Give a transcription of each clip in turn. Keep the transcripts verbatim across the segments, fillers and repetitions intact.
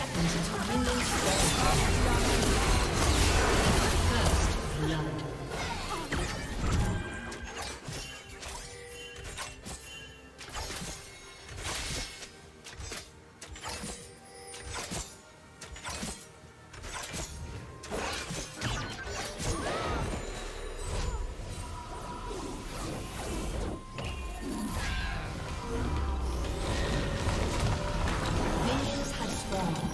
Minions have spawned.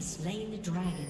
has slain the dragon.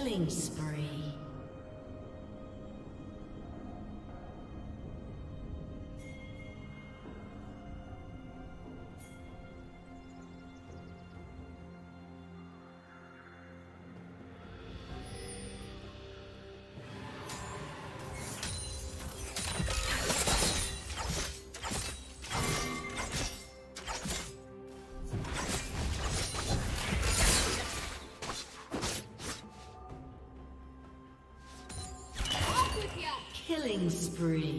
Killing spree. Killing spree.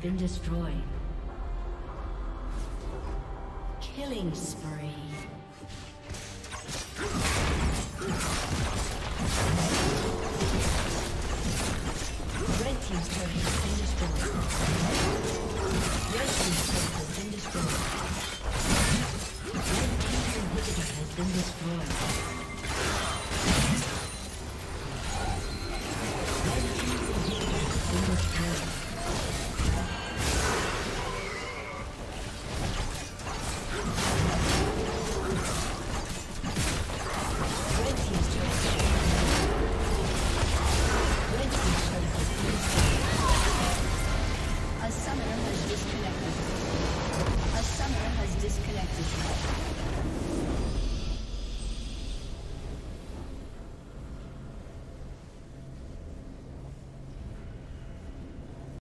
Been destroyed. Killing spree. Red team's turret has been destroyed. Red team's inhibitor has been destroyed. Red team's inhibitor has been destroyed.